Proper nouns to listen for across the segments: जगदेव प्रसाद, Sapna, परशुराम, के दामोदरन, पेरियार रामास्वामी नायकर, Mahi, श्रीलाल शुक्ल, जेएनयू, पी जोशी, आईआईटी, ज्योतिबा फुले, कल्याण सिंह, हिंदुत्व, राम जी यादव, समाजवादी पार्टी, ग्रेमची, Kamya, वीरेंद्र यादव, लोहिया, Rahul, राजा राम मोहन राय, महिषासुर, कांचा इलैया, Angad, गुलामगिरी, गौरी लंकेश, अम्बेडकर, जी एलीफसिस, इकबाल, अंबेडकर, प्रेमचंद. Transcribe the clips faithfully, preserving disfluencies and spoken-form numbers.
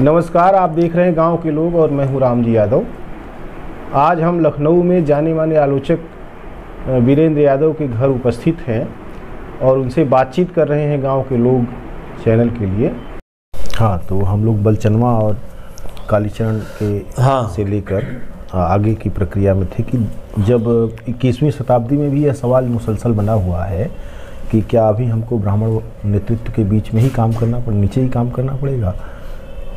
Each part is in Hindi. नमस्कार, आप देख रहे हैं गांव के लोग और मैं हूं राम जी यादव। आज हम लखनऊ में जाने माने आलोचक वीरेंद्र यादव के घर उपस्थित हैं और उनसे बातचीत कर रहे हैं गांव के लोग चैनल के लिए। हाँ, तो हम लोग बलचनवा और कालीचरण के हाँ से लेकर आगे की प्रक्रिया में थे कि जब इक्कीसवीं शताब्दी में भी यह सवाल मुसलसल बना हुआ है कि क्या अभी हमको ब्राह्मण नेतृत्व के बीच में ही काम करना पड़े, नीचे ही काम करना पड़ेगा,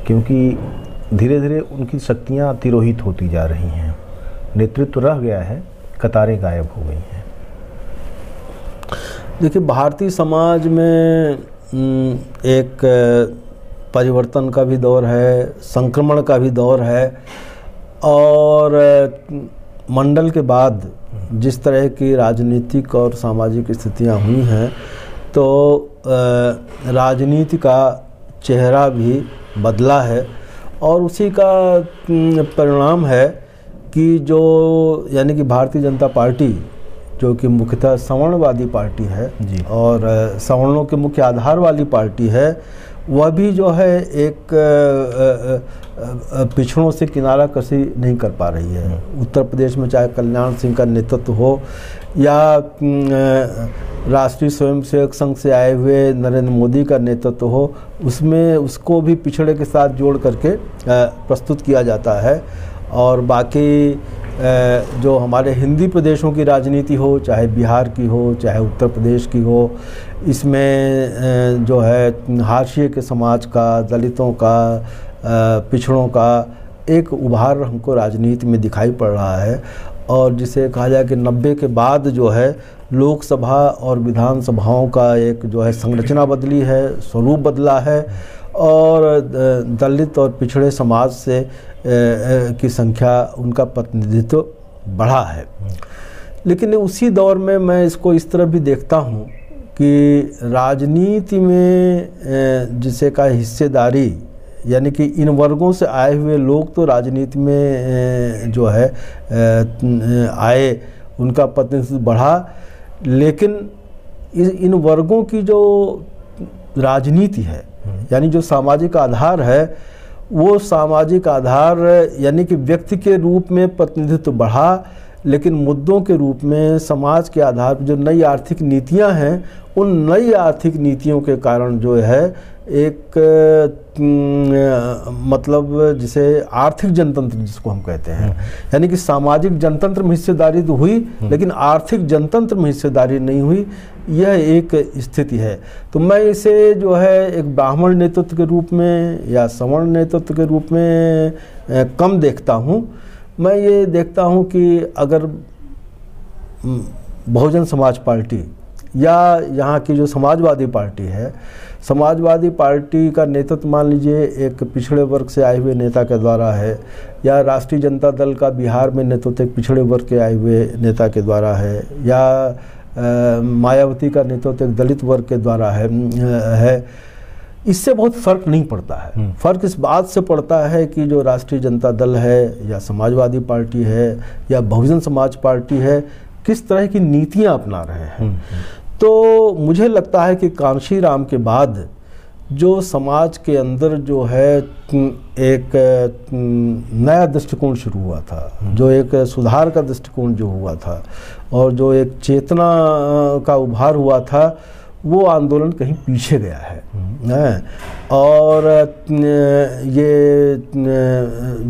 क्योंकि धीरे धीरे उनकी शक्तियाँ तिरोहित होती जा रही हैं, नेतृत्व रह गया है, कतारें गायब हो गई हैं। देखिए, भारतीय समाज में एक परिवर्तन का भी दौर है, संक्रमण का भी दौर है, और मंडल के बाद जिस तरह की राजनीतिक और सामाजिक स्थितियाँ हुई हैं तो राजनीति का चेहरा भी बदला है और उसी का परिणाम है कि जो यानी कि भारतीय जनता पार्टी जो कि मुख्यतः सवर्णवादी पार्टी है और सवर्णों के मुख्य आधार वाली पार्टी है, वह भी जो है एक पिछड़ों से किनारा कशी नहीं कर पा रही है। उत्तर प्रदेश में चाहे कल्याण सिंह का नेतृत्व हो या राष्ट्रीय स्वयंसेवक संघ से आए हुए नरेंद्र मोदी का नेतृत्व हो, उसमें उसको भी पिछड़े के साथ जोड़ करके प्रस्तुत किया जाता है। और बाकी जो हमारे हिंदी प्रदेशों की राजनीति हो, चाहे बिहार की हो चाहे उत्तर प्रदेश की हो, इसमें जो है हाशिए के समाज का, दलितों का, पिछड़ों का एक उभार हमको राजनीति में दिखाई पड़ रहा है। और जिसे कहा जाए कि नब्बे के बाद जो है लोकसभा और विधानसभाओं का एक जो है संरचना बदली है, स्वरूप बदला है और दलित और पिछड़े समाज से की संख्या, उनका प्रतिनिधित्व बढ़ा है। लेकिन उसी दौर में मैं इसको इस तरह भी देखता हूँ कि राजनीति में जिसे का हिस्सेदारी यानी कि इन वर्गों से आए हुए लोग तो राजनीति में जो है आए, उनका प्रतिनिधित्व बढ़ा, लेकिन इन वर्गों की जो राजनीति है यानी जो सामाजिक आधार है, वो सामाजिक आधार यानी कि व्यक्ति के रूप में प्रतिनिधित्व बढ़ा, लेकिन मुद्दों के रूप में समाज के आधार पर जो नई आर्थिक नीतियां हैं, उन नई आर्थिक नीतियों के कारण जो है एक मतलब जिसे आर्थिक जनतंत्र जिसको हम कहते हैं, यानी कि सामाजिक जनतंत्र में हिस्सेदारी तो हुई लेकिन आर्थिक जनतंत्र में हिस्सेदारी नहीं हुई, यह एक स्थिति है। तो मैं इसे जो है एक ब्राह्मण नेतृत्व के रूप में या सवर्ण नेतृत्व के रूप में कम देखता हूँ। मैं ये देखता हूँ कि अगर बहुजन समाज पार्टी या यहाँ की जो समाजवादी पार्टी है, समाजवादी पार्टी का नेतृत्व मान लीजिए एक पिछड़े वर्ग से आए हुए नेता के द्वारा है, या राष्ट्रीय जनता दल का बिहार में नेतृत्व एक पिछड़े वर्ग के आए हुए नेता के द्वारा है, या मायावती का नेतृत्व एक दलित वर्ग के द्वारा है है इससे बहुत फ़र्क नहीं पड़ता है। फ़र्क इस बात से पड़ता है कि जो राष्ट्रीय जनता दल है या समाजवादी पार्टी है या बहुजन समाज पार्टी है, किस तरह की नीतियां अपना रहे हैं। तो मुझे लगता है कि कांशीराम के बाद जो समाज के अंदर जो है एक नया दृष्टिकोण शुरू हुआ था, जो एक सुधार का दृष्टिकोण जो हुआ था और जो एक चेतना का उभार हुआ था, वो आंदोलन कहीं पीछे गया है न? और ये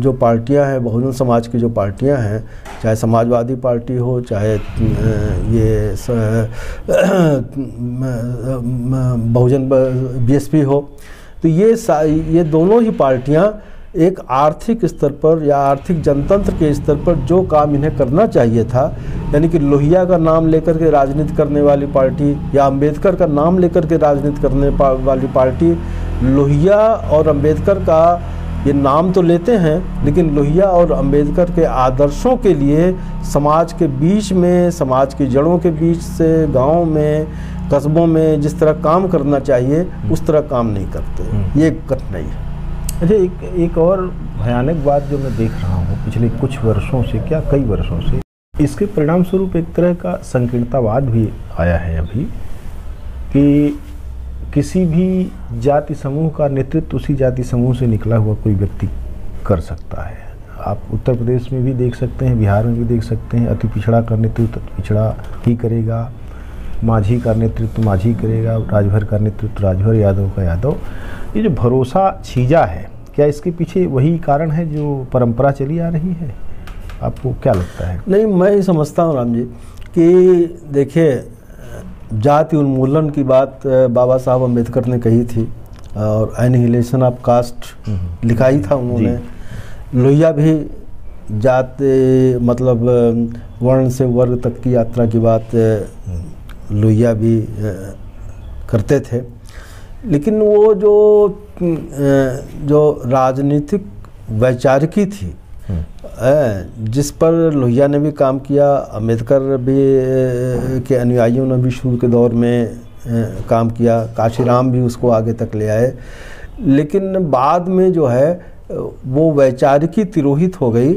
जो पार्टियां हैं, बहुजन समाज की जो पार्टियां हैं, चाहे समाजवादी पार्टी हो चाहे ये बहुजन बीएसपी हो, तो ये ये दोनों ही पार्टियां एक आर्थिक स्तर पर या आर्थिक जनतंत्र के स्तर पर जो काम इन्हें करना चाहिए था, यानी कि लोहिया का नाम लेकर के राजनीति करने वाली पार्टी या अंबेडकर का नाम लेकर के राजनीति करने वाली पार्टी, लोहिया और अंबेडकर का ये नाम तो लेते हैं लेकिन लोहिया और अंबेडकर के आदर्शों के लिए समाज के बीच में, समाज की जड़ों के बीच से, गाँव में, कस्बों में जिस तरह काम करना चाहिए उस तरह काम नहीं करते। ये कठिनाई है। अच्छा, एक एक और भयानक बात जो मैं देख रहा हूँ पिछले कुछ वर्षों से, क्या कई वर्षों से, इसके परिणाम स्वरूप एक तरह का संकीर्णतावाद भी आया है अभी, कि किसी भी जाति समूह का नेतृत्व उसी जाति समूह से निकला हुआ कोई व्यक्ति कर सकता है। आप उत्तर प्रदेश में भी देख सकते हैं, बिहार में भी देख सकते हैं। अति पिछड़ा का नेतृत्व अति पिछड़ा ही करेगा, माझी का नेतृत्व माझी करेगा, राजभर का नेतृत्व राजभर, यादव का यादव। ये जो भरोसा छीजा है, क्या इसके पीछे वही कारण है जो परंपरा चली आ रही है? आपको क्या लगता है? नहीं, मैं समझता हूँ राम जी कि देखिए, जाति उन्मूलन की बात बाबा साहब अम्बेडकर ने कही थी और एनिहिलेशन ऑफ कास्ट लिखा ही था उन्होंने। लोहिया भी जाति मतलब वर्ण से वर्ग तक की यात्रा की बात लोहिया भी करते थे, लेकिन वो जो जो राजनीतिक वैचारिकी थी जिस पर लोहिया ने भी काम किया, अम्बेडकर भी के अनुयायियों ने भी शुरू के दौर में काम किया, कांशीराम भी उसको आगे तक ले आए, लेकिन बाद में जो है वो वैचारिकी तिरोहित हो गई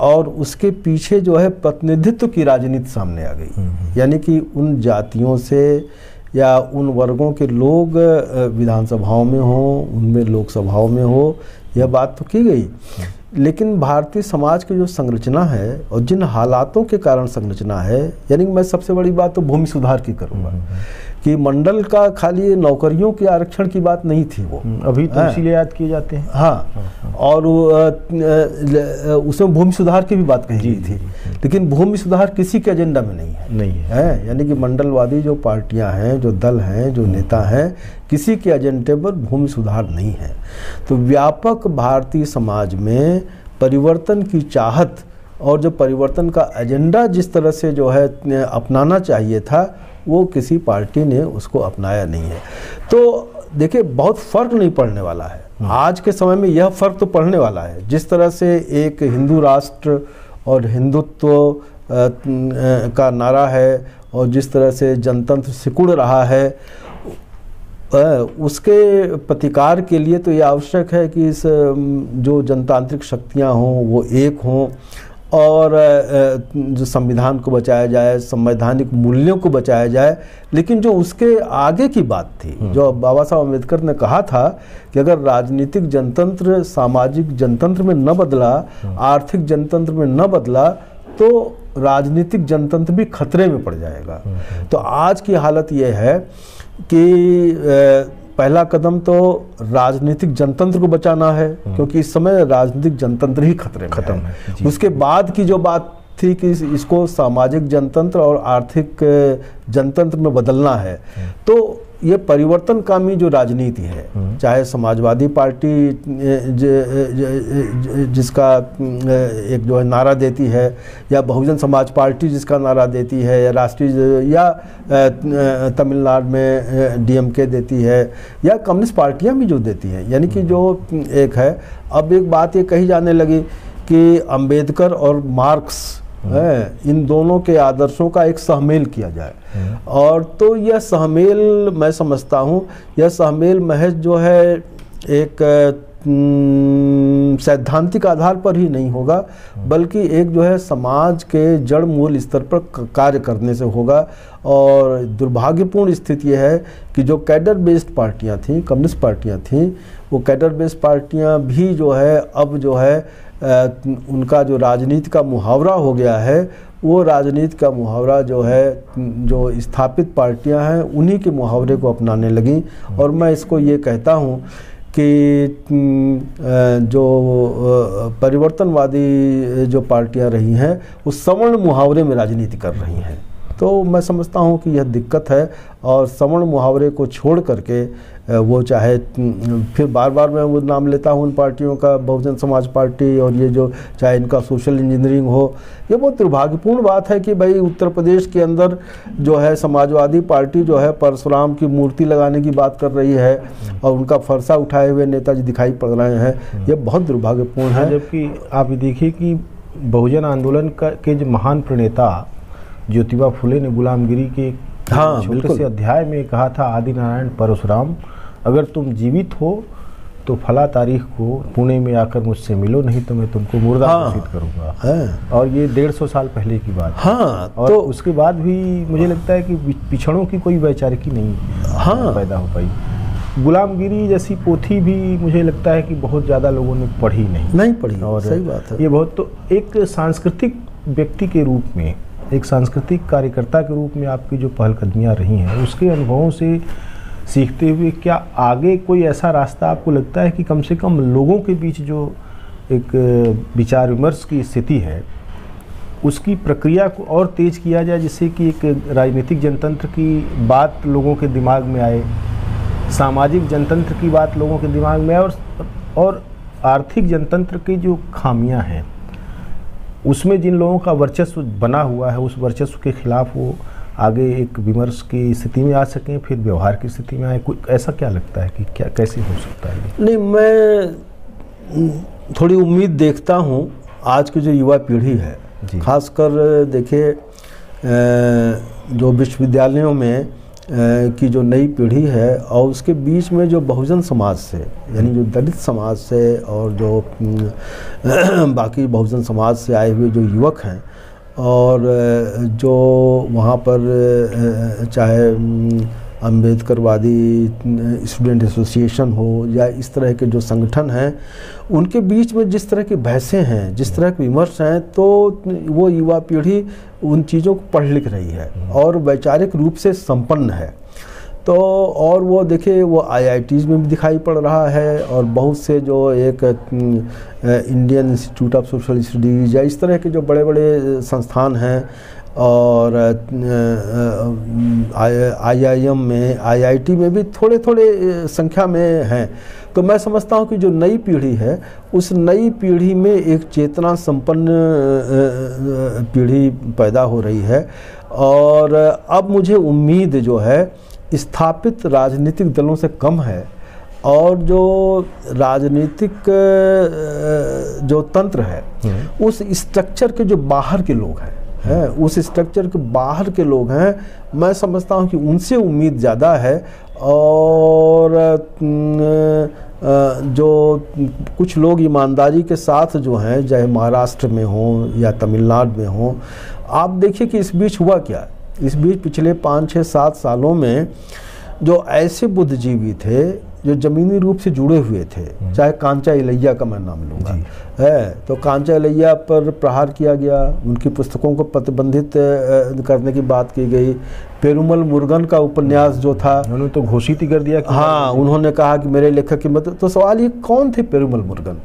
और उसके पीछे जो है प्रतिनिधित्व की राजनीति सामने आ गई। यानी कि उन जातियों से या उन वर्गों के लोग विधानसभाओं में हों, उनमें लोकसभाओं में हो, यह बात तो की गई, लेकिन भारतीय समाज की जो संरचना है और जिन हालातों के कारण संरचना है, यानी मैं सबसे बड़ी बात तो भूमि सुधार की करूँगा कि मंडल का खाली नौकरियों के आरक्षण की बात नहीं थी, वो अभी तो इसीलिए याद किए जाते हैं। हाँ, और उसमें भूमि सुधार की भी बात कही गई थी, लेकिन भूमि सुधार किसी के एजेंडा में नहीं है नहीं है यानी कि मंडलवादी जो पार्टियां हैं, जो दल हैं, जो नेता हैं, किसी के एजेंडे पर भूमि सुधार नहीं है। तो व्यापक भारतीय समाज में परिवर्तन की चाहत और जो परिवर्तन का एजेंडा जिस तरह से जो है अपनाना चाहिए था, वो किसी पार्टी ने उसको अपनाया नहीं है। तो देखिए, बहुत फ़र्क नहीं पड़ने वाला है आज के समय में, यह फ़र्क तो पड़ने वाला है। जिस तरह से एक हिंदू राष्ट्र और हिंदुत्व का नारा है और जिस तरह से जनतंत्र सिकुड़ रहा है, उसके प्रतिकार के लिए तो यह आवश्यक है कि इस जो जनतांत्रिक शक्तियाँ हों वो एक हों और जो संविधान को बचाया जाए, संवैधानिक मूल्यों को बचाया जाए। लेकिन जो उसके आगे की बात थी, जो बाबा साहब अम्बेडकर ने कहा था कि अगर राजनीतिक जनतंत्र सामाजिक जनतंत्र में न बदला, आर्थिक जनतंत्र में न बदला, तो राजनीतिक जनतंत्र भी खतरे में पड़ जाएगा। तो आज की हालत यह है कि पहला कदम तो राजनीतिक जनतंत्र को बचाना है, क्योंकि इस समय राजनीतिक जनतंत्र ही खतरे में खत्म है। उसके बाद की जो बात थी कि इसको सामाजिक जनतंत्र और आर्थिक जनतंत्र में बदलना है। तो ये परिवर्तनकामी जो राजनीति है, चाहे समाजवादी पार्टी जिसका एक जो है नारा देती है, या बहुजन समाज पार्टी जिसका नारा देती है, या राष्ट्रीय या तमिलनाडु में डीएमके देती है, या कम्युनिस्ट पार्टियां भी जो देती हैं, यानी कि जो एक है। अब एक बात ये कही जाने लगी कि अंबेडकर और मार्क्स इन दोनों के आदर्शों का एक सहमेल किया जाए, और तो यह सहमेल मैं समझता हूँ यह सहमेल महज जो है एक सैद्धांतिक आधार पर ही नहीं होगा, बल्कि एक जो है समाज के जड़ मूल स्तर पर कार्य करने से होगा। और दुर्भाग्यपूर्ण स्थिति यह है कि जो कैडर बेस्ड पार्टियाँ थीं, कम्युनिस्ट पार्टियाँ थीं, वो कैडर बेस्ड पार्टियाँ भी जो है अब जो है उनका जो राजनीति का मुहावरा हो गया है, वो राजनीति का मुहावरा जो है जो स्थापित पार्टियां हैं उन्हीं के मुहावरे को अपनाने लगीं। और मैं इसको ये कहता हूं कि जो परिवर्तनवादी जो पार्टियां रही हैं वो सवर्ण मुहावरे में राजनीति कर रही हैं। तो मैं समझता हूं कि यह दिक्कत है, और सवर्ण मुहावरे को छोड़ करके वो चाहे फिर बार बार मैं वो नाम लेता हूँ उन पार्टियों का, बहुजन समाज पार्टी, और ये जो चाहे इनका सोशल इंजीनियरिंग हो। ये बहुत दुर्भाग्यपूर्ण बात है कि भाई उत्तर प्रदेश के अंदर जो है समाजवादी पार्टी जो है परशुराम की मूर्ति लगाने की बात कर रही है और उनका फरसा उठाए हुए नेताजी दिखाई पड़ रहे हैं। ये बहुत दुर्भाग्यपूर्ण है। जबकि आप देखिए कि बहुजन आंदोलन का के जो महान प्रणेता ज्योतिबा फुले ने गुलामगिरी के हाँ, छोटे से अध्याय में कहा था, आदि नारायण परशुराम अगर तुम जीवित हो तो फला तारीख को पुणे में आकर मुझसे मिलो, नहीं तो मैं तुमको मुर्दा घोषित हाँ, करूँगा हाँ, और ये डेढ़ सौ साल पहले की बात हाँ, और तो उसके बाद भी मुझे लगता है कि पिछड़ों की कोई वैचारिकी नहीं हाँ, पैदा हो पाई। गुलामगिरी जैसी पोथी भी मुझे लगता है कि बहुत ज़्यादा लोगों ने पढ़ी नहीं नहीं पढ़ी और सही बात है। ये बहुत तो एक सांस्कृतिक व्यक्ति के रूप में, एक सांस्कृतिक कार्यकर्ता के रूप में आपकी जो पहलकदमियाँ रही हैं उसके अनुभवों से सीखते हुए क्या आगे कोई ऐसा रास्ता आपको लगता है कि कम से कम लोगों के बीच जो एक विचार विमर्श की स्थिति है उसकी प्रक्रिया को और तेज़ किया जाए, जिससे कि एक राजनीतिक जनतंत्र की बात लोगों के दिमाग में आए, सामाजिक जनतंत्र की बात लोगों के दिमाग में आए और और आर्थिक जनतंत्र की जो खामियां हैं उसमें जिन लोगों का वर्चस्व बना हुआ है उस वर्चस्व के खिलाफ वो आगे एक विमर्श की स्थिति में आ सकें, फिर व्यवहार की स्थिति में आए। कोई ऐसा क्या लगता है कि क्या कैसे हो सकता है? नहीं, मैं थोड़ी उम्मीद देखता हूँ आज की जो युवा पीढ़ी है, खासकर देखिए जो विश्वविद्यालयों में की जो नई पीढ़ी है और उसके बीच में जो बहुजन समाज से यानी जो दलित समाज से और जो बाकी बहुजन समाज से आए हुए जो युवक हैं और जो वहाँ पर चाहे अम्बेडकरवादी स्टूडेंट एसोसिएशन हो या इस तरह के जो संगठन हैं उनके बीच में जिस तरह की बहसें हैं, जिस तरह के विमर्श हैं, तो वो युवा पीढ़ी उन चीज़ों को पढ़ लिख रही है और वैचारिक रूप से संपन्न है। तो और वो देखिए वो आईआईटीज़ में भी दिखाई पड़ रहा है और बहुत से जो एक Indian Institute of Social Studies या इस तरह के जो बड़े बड़े संस्थान हैं और आईआईएम में, आईआईटी में भी थोड़े थोड़े संख्या में हैं। तो मैं समझता हूं कि जो नई पीढ़ी है उस नई पीढ़ी में एक चेतना संपन्न पीढ़ी पैदा हो रही है और अब मुझे उम्मीद जो है स्थापित राजनीतिक दलों से कम है और जो राजनीतिक जो तंत्र है उस स्ट्रक्चर के जो बाहर के लोग हैं हैं उस स्ट्रक्चर के बाहर के लोग हैं, मैं समझता हूं कि उनसे उम्मीद ज़्यादा है। और जो कुछ लोग ईमानदारी के साथ जो हैं, चाहे महाराष्ट्र में हों या तमिलनाडु में हों, आप देखिए कि इस बीच हुआ क्या। इस बीच पिछले पाँच छः सात सालों में जो ऐसे बुद्धिजीवी थे जो ज़मीनी रूप से जुड़े हुए थे, चाहे कांचा इलैया का मैं नाम लूँगा, है तो कांचा इलैया पर प्रहार किया गया, उनकी पुस्तकों को प्रतिबंधित करने की बात की गई। पेरुमल मुर्गन का उपन्यास जो था उन्होंने तो घोषित ही कर दिया कि हाँ, उन्होंने कहा कि मेरे लेखक की मत। तो सवाल ये, कौन थे पेरुमल मुर्गन,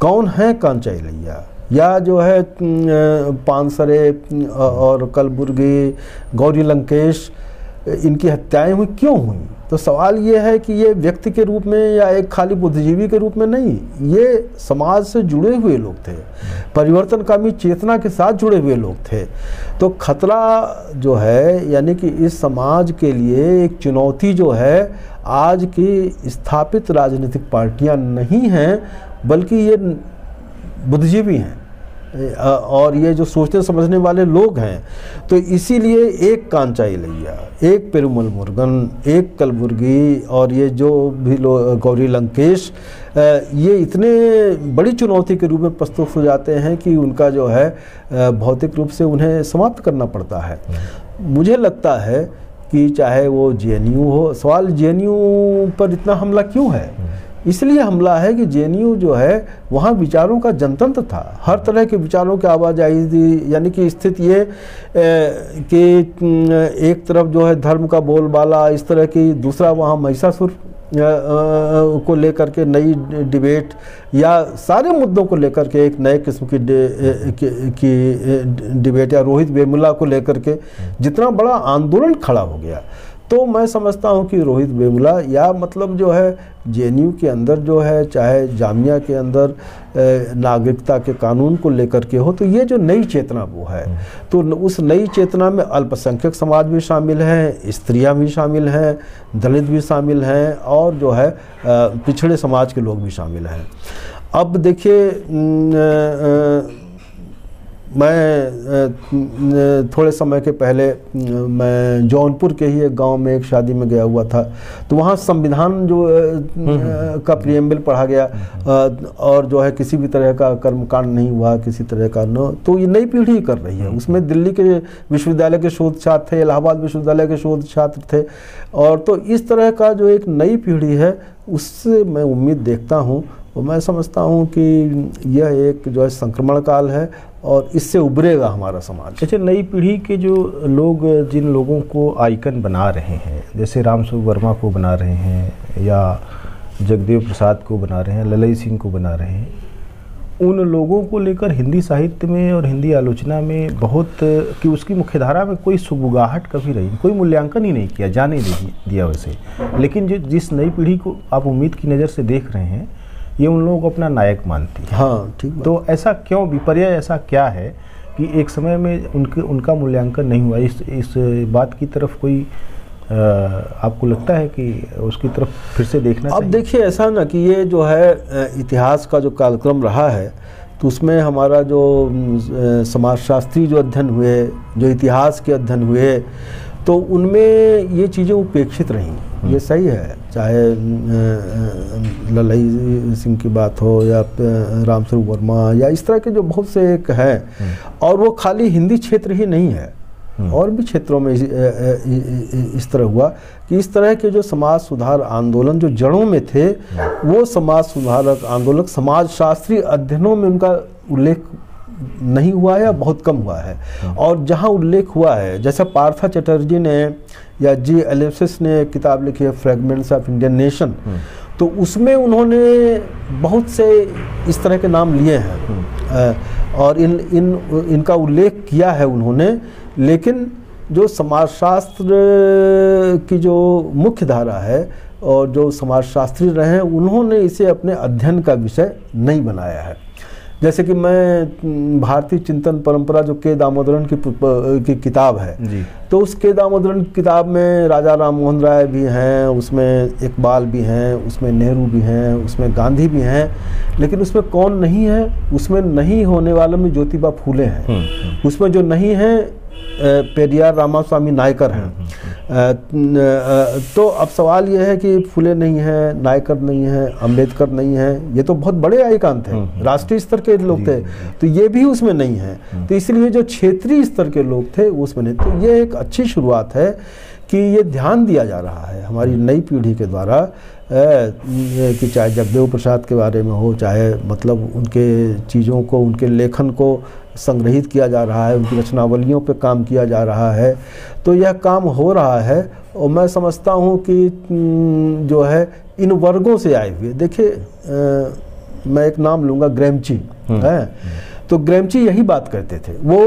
कौन है कांचा इलैया या जो है पानसरे और कलबुर्गी, गौरी लंकेश, इनकी हत्याएं हुई क्यों हुई? तो सवाल ये है कि ये व्यक्ति के रूप में या एक खाली बुद्धिजीवी के रूप में नहीं, ये समाज से जुड़े हुए लोग थे, परिवर्तनकामी चेतना के साथ जुड़े हुए लोग थे। तो खतरा जो है यानी कि इस समाज के लिए एक चुनौती जो है आज की स्थापित राजनीतिक पार्टियां नहीं हैं, बल्कि ये बुद्धिजीवी हैं और ये जो सोचने समझने वाले लोग हैं। तो इसीलिए एक कांचा इलैया, एक पेरुमल मुर्गन, एक कलबुर्गी और ये जो भी लोग गौरी लंकेश, ये इतने बड़ी चुनौती के रूप में प्रस्तुत हो जाते हैं कि उनका जो है भौतिक रूप से उन्हें समाप्त करना पड़ता है। मुझे लगता है कि चाहे वो जे एन यू हो, सवाल जे एन यू पर इतना हमला क्यों है? इसलिए हमला है कि जेएनयू जो है वहाँ विचारों का जनतंत्र था, हर तरह के विचारों की आवाजाही थी। यानी कि स्थिति ये कि एक तरफ जो है धर्म का बोलबाला इस तरह की, दूसरा वहाँ महिषासुर को लेकर के नई डिबेट या सारे मुद्दों को लेकर के एक नए किस्म की की डिबेट या रोहित वेमुला को लेकर के जितना बड़ा आंदोलन खड़ा हो गया। तो मैं समझता हूं कि रोहित वेमुला या मतलब जो है जेएनयू के अंदर जो है, चाहे जामिया के अंदर नागरिकता के कानून को लेकर के हो, तो ये जो नई चेतना वो है, तो उस नई चेतना में अल्पसंख्यक समाज भी शामिल हैं, स्त्रियां भी शामिल हैं, दलित भी शामिल हैं और जो है पिछड़े समाज के लोग भी शामिल हैं। अब देखिए मैं थोड़े समय के पहले मैं जौनपुर के ही एक गांव में एक शादी में गया हुआ था, तो वहाँ संविधान जो का प्रीएम्बल पढ़ा गया और जो है किसी भी तरह का कर्मकांड नहीं हुआ, किसी तरह का न, तो ये नई पीढ़ी कर रही है। उसमें दिल्ली के विश्वविद्यालय के शोध छात्र थे, इलाहाबाद विश्वविद्यालय के शोध छात्र थे, और तो इस तरह का जो एक नई पीढ़ी है उससे मैं उम्मीद देखता हूँ। तो मैं समझता हूँ कि यह एक जो है संक्रमण काल है और इससे उभरेगा हमारा समाज। अच्छा, नई पीढ़ी के जो लोग, जिन लोगों को आइकन बना रहे हैं, जैसे रामसुब्रह्मण्यम वर्मा को बना रहे हैं या जगदेव प्रसाद को बना रहे हैं, ललई सिंह को बना रहे हैं, उन लोगों को लेकर हिंदी साहित्य में और हिंदी आलोचना में बहुत कि उसकी मुख्यधारा में कोई सुगबुगाहट कभी रही, कोई मूल्यांकन ही नहीं किया, जाने दिया वैसे। लेकिन जो जिस नई पीढ़ी को आप उम्मीद की नज़र से देख रहे हैं, ये उन लोगों को अपना नायक मानती है। हाँ, ठीक। तो ऐसा क्यों, विपर्य ऐसा क्या है कि एक समय में उनके उनका मूल्यांकन नहीं हुआ? इस इस बात की तरफ कोई आ, आपको लगता है कि उसकी तरफ फिर से देखना चाहिए? अब देखिए, ऐसा ना कि ये जो है इतिहास का जो कार्यक्रम रहा है, तो उसमें हमारा जो समाजशास्त्री जो अध्ययन हुए, जो इतिहास के अध्ययन हुए, तो उनमें ये चीज़ें उपेक्षित रहीं। ये सही है, चाहे ललई सिंह की बात हो या रामस्वरूप वर्मा या इस तरह के जो बहुत से एक हैं, और वो खाली हिंदी क्षेत्र ही नहीं है, और भी क्षेत्रों में इस तरह हुआ कि इस तरह के जो समाज सुधार आंदोलन जो जड़ों में थे, वो समाज सुधारक आंदोलक समाजशास्त्री अध्ययनों में उनका उल्लेख नहीं हुआ है या बहुत कम हुआ है। और जहाँ उल्लेख हुआ है, जैसा पार्थ चटर्जी ने या जी एलीफसिस ने किताब लिखी है फ्रैगमेंट्स ऑफ इंडियन नेशन, तो उसमें उन्होंने बहुत से इस तरह के नाम लिए हैं और इन इन इनका उल्लेख किया है उन्होंने। लेकिन जो समाजशास्त्र की जो मुख्य धारा है और जो समाजशास्त्री रहे हैं, उन्होंने इसे अपने अध्ययन का विषय नहीं बनाया है। जैसे कि मैं भारतीय चिंतन परंपरा जो के दामोदरन की, की किताब है, तो उस के दामोदरन किताब में राजा राम मोहन राय भी हैं, उसमें इकबाल भी हैं, उसमें नेहरू भी हैं, उसमें गांधी भी हैं, लेकिन उसमें कौन नहीं है? उसमें नहीं होने वालों में ज्योतिबा फुले हैं, उसमें जो नहीं हैं पेरियार रामास्वामी नायकर हैं। तो अब सवाल यह है कि फुले नहीं हैं, नायकर नहीं हैं, अंबेडकर नहीं हैं, ये तो बहुत बड़े आइकन थे, राष्ट्रीय स्तर के लोग थे, तो ये भी उसमें नहीं हैं। तो इसलिए जो क्षेत्रीय स्तर के लोग थे उसमें नहीं। तो ये एक अच्छी शुरुआत है कि ये ध्यान दिया जा रहा है हमारी नई पीढ़ी के द्वारा, कि चाहे जगदेव प्रसाद के बारे में हो, चाहे मतलब उनके चीज़ों को, उनके लेखन को संग्रहित किया जा रहा है, उनकी रचनावलियों पे काम किया जा रहा है। तो यह काम हो रहा है और मैं समझता हूँ कि जो है इन वर्गों से आए हुए, देखिए मैं एक नाम लूँगा, ग्रेमची है, तो ग्रेमची यही बात करते थे, वो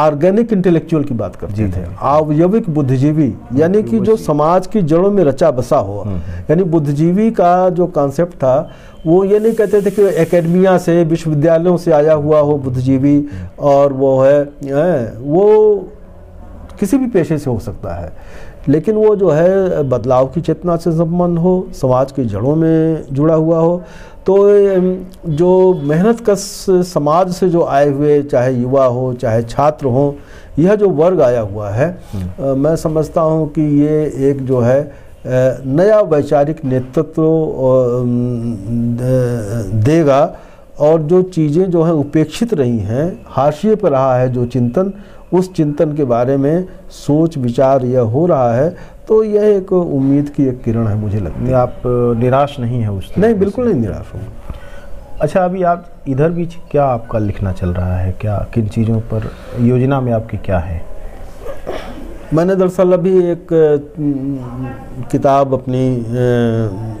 ऑर्गेनिक इंटेलेक्चुअल की बात करते थे, आवयविक बुद्धिजीवी, यानी कि जो समाज की जड़ों में रचा बसा हो। यानी बुद्धिजीवी का जो कॉन्सेप्ट था, वो ये नहीं कहते थे कि एकेडमिया से, विश्वविद्यालयों से आया हुआ हो बुद्धिजीवी, और वो है, है वो किसी भी पेशे से हो सकता है, लेकिन वो जो है बदलाव की चेतना से संबंध हो, समाज की जड़ों में जुड़ा हुआ हो। तो जो मेहनत कश समाज से जो आए हुए, चाहे युवा हो चाहे छात्र हो, यह जो वर्ग आया हुआ है, आ, मैं समझता हूँ कि ये एक जो है नया वैचारिक नेतृत्व देगा, और जो चीज़ें जो हैं उपेक्षित रही हैं, हाशिए पर रहा है जो चिंतन, उस चिंतन के बारे में सोच विचार यह हो रहा है। तो यह एक उम्मीद की एक किरण है, मुझे लगता है। आप निराश नहीं है उससे? नहीं, बिल्कुल नहीं निराश हूँ। अच्छा, अभी आप इधर भी क्या आपका लिखना चल रहा है, क्या किन चीज़ों पर, योजना में आपकी क्या है? मैंने दरअसल अभी एक किताब अपनी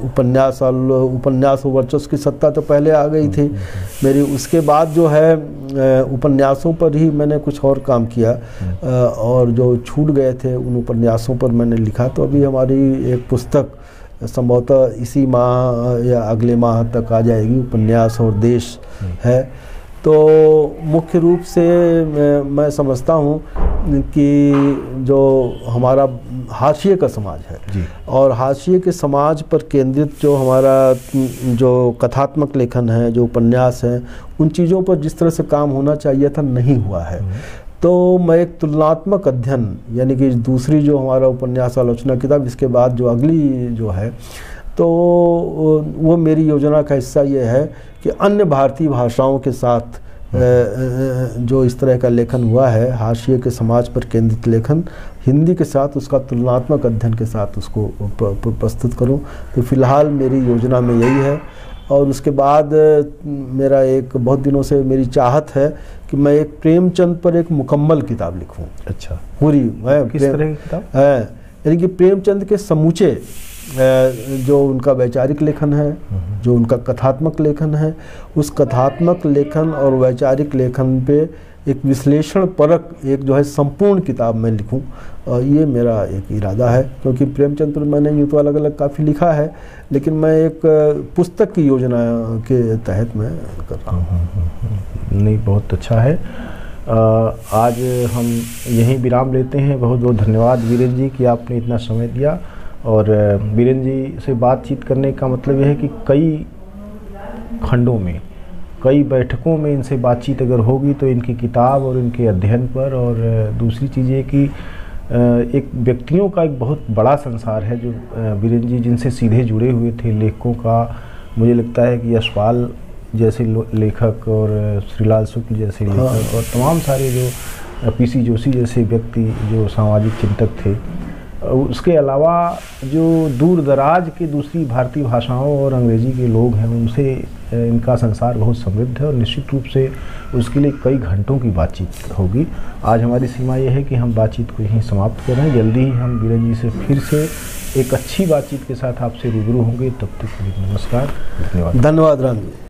उपन्यास और उपन्यासों वर्चस्व की सत्ता तो पहले आ गई थी मेरी, उसके बाद जो है उपन्यासों पर ही मैंने कुछ और काम किया, और जो छूट गए थे उन उपन्यासों पर मैंने लिखा। तो अभी हमारी एक पुस्तक संभवतः इसी माह या अगले माह तक आ जाएगी, उपन्यास और देश है। तो मुख्य रूप से मैं समझता हूँ कि जो हमारा हाशिए का समाज है और हाशिए के समाज पर केंद्रित जो हमारा जो कथात्मक लेखन है, जो उपन्यास हैं, उन चीज़ों पर जिस तरह से काम होना चाहिए था नहीं हुआ है। तो मैं एक तुलनात्मक अध्ययन, यानी कि दूसरी जो हमारा उपन्यास आलोचना किताब, इसके बाद जो अगली जो है, तो वो मेरी योजना का हिस्सा ये है कि अन्य भारतीय भाषाओं के साथ जो इस तरह का लेखन हुआ है, हाशिए के समाज पर केंद्रित लेखन, हिंदी के साथ उसका तुलनात्मक अध्ययन के साथ उसको प्रस्तुत करूँ। तो फिलहाल मेरी योजना में यही है। और उसके बाद मेरा एक बहुत दिनों से मेरी चाहत है कि मैं एक प्रेमचंद पर एक मुकम्मल किताब लिखूँ। अच्छा, पूरी किस तरह की किताब है? यानी कि प्रेमचंद के समूचे जो उनका वैचारिक लेखन है, जो उनका कथात्मक लेखन है, उस कथात्मक लेखन और वैचारिक लेखन पे एक विश्लेषण परक एक जो है संपूर्ण किताब मैं लिखूं, और ये मेरा एक इरादा है। क्योंकि प्रेमचंद पर मैंने यूँ तो अलग अलग काफ़ी लिखा है, लेकिन मैं एक पुस्तक की योजना के तहत मैं कर रहा हूँ। नहीं, बहुत अच्छा है। आज हम यहीं विराम लेते हैं। बहुत बहुत धन्यवाद वीरेंद्र जी कि आपने इतना समय दिया। और वीरेंद्र जी से बातचीत करने का मतलब यह है कि कई खंडों में, कई बैठकों में इनसे बातचीत अगर होगी तो इनकी किताब और इनके अध्ययन पर, और दूसरी चीज़ ये कि एक व्यक्तियों का एक बहुत बड़ा संसार है जो वीरेंद्र जी जिनसे सीधे जुड़े हुए थे, लेखकों का। मुझे लगता है कि अश्वाल जैसे लेखक और श्रीलाल शुक्ल जैसे लेखक और तमाम सारे जो पी जोशी जैसे व्यक्ति जो सामाजिक चिंतक थे, उसके अलावा जो दूर दराज के दूसरी भारतीय भाषाओं और अंग्रेज़ी के लोग हैं, उनसे इनका संसार बहुत समृद्ध है। और निश्चित रूप से उसके लिए कई घंटों की बातचीत होगी। आज हमारी सीमा यह है कि हम बातचीत को यहीं समाप्त कर रहे हैं। जल्दी ही हम वीरेंद्र जी से फिर से एक अच्छी बातचीत के साथ आपसे रूबरू होंगे। तब तक के लिए नमस्कार, धन्यवाद। धन्यवाद राम जी।